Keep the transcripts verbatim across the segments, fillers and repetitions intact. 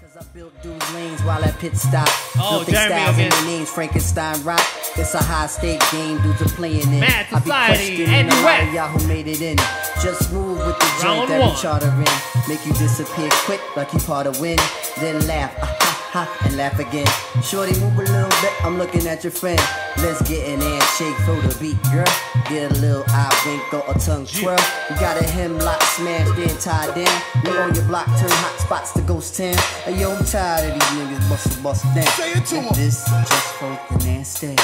Cause I built dudes lanes while at pit stop. Oh, Jeremy styles again. And names Frankenstein Rock. It's a high stake game dudes are playing in. Mad Society and West. Y'all who made it in. Just move with the joint that we charter in. Make you disappear quick like you part of win. Then laugh, uh, ha, ha, and laugh again. Shorty move a little bit, I'm looking at your friend. Let's get an ass shake for the beat, girl. Get a little eye wink or a tongue twirl. You got a hemlock smashed then tied down. You on your block, turn hot spots to ghost town. And yo, I'm tired of these niggas bustin' bustin' down. Say it to him. This just for the nasty. Yo,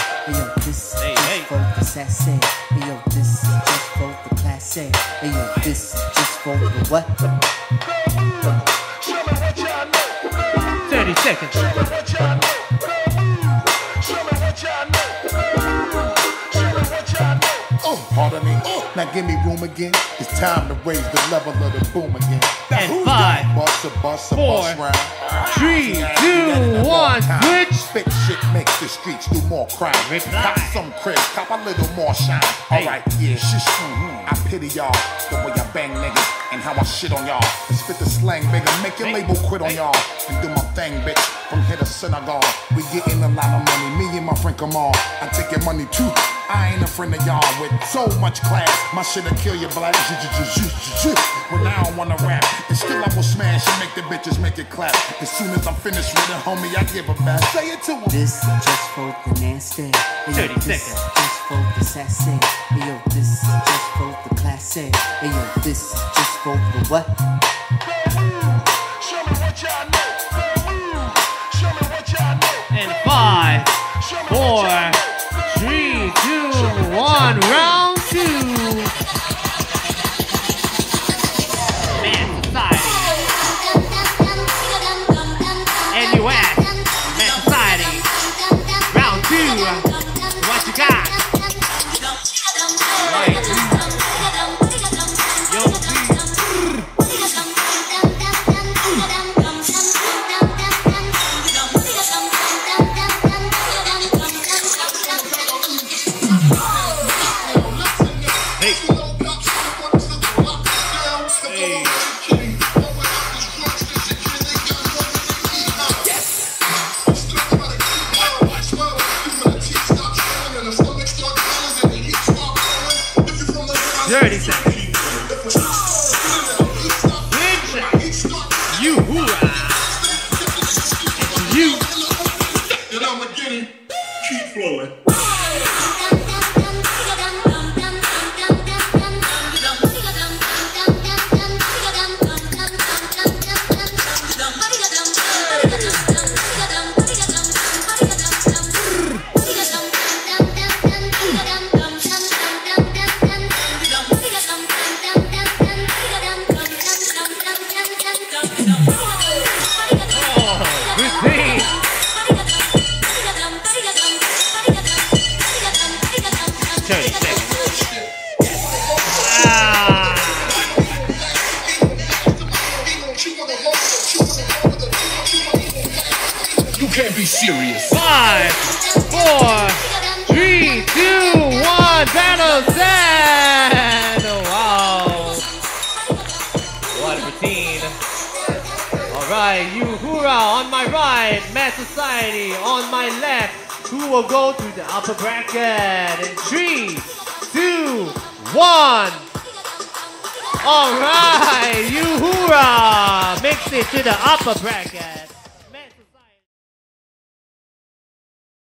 this hey, just hey. for the sassy. Yo, this just for the classy. Yo, this just for the what? thirty seconds. Show me what y'all know. Show me what y'all know. Pardon me, now give me room again. It's time to raise the level of the boom again. And who's five, bust a bust a four, bust round. Three, two, one, switch. Spit shit makes the streets do more crime. Cop some cribs, cop a little more shine. All right, yeah, shit. I pity y'all the way I bang niggas and how I shit on y'all. And spit the slang, bigger, make your label quit on y'all and do my thing, bitch. From here to synagogue, we getting a lot of money. Me and my friend Kamal, I take your money too. I ain't a friend of y'all with so much class. My shit'll kill your black. But I don't wanna rap. And still I will smash and make the bitches make it clap. As soon as I'm finished with it, homie, I give it back. Say it to him. This just for the nasty. Yo, this just for the sassy. Yo, this just for the classy. Yo, this just for the what? Show me what y'all know. Show me what y'all know. And five, four, three, two, one, round two. Mad Society. And you ask, Mad Society. Round two. What you got? Yuhora on my right, Mad Society on my left, who will go to the upper bracket in three, two, one. All right, Yuhora makes it to the upper bracket.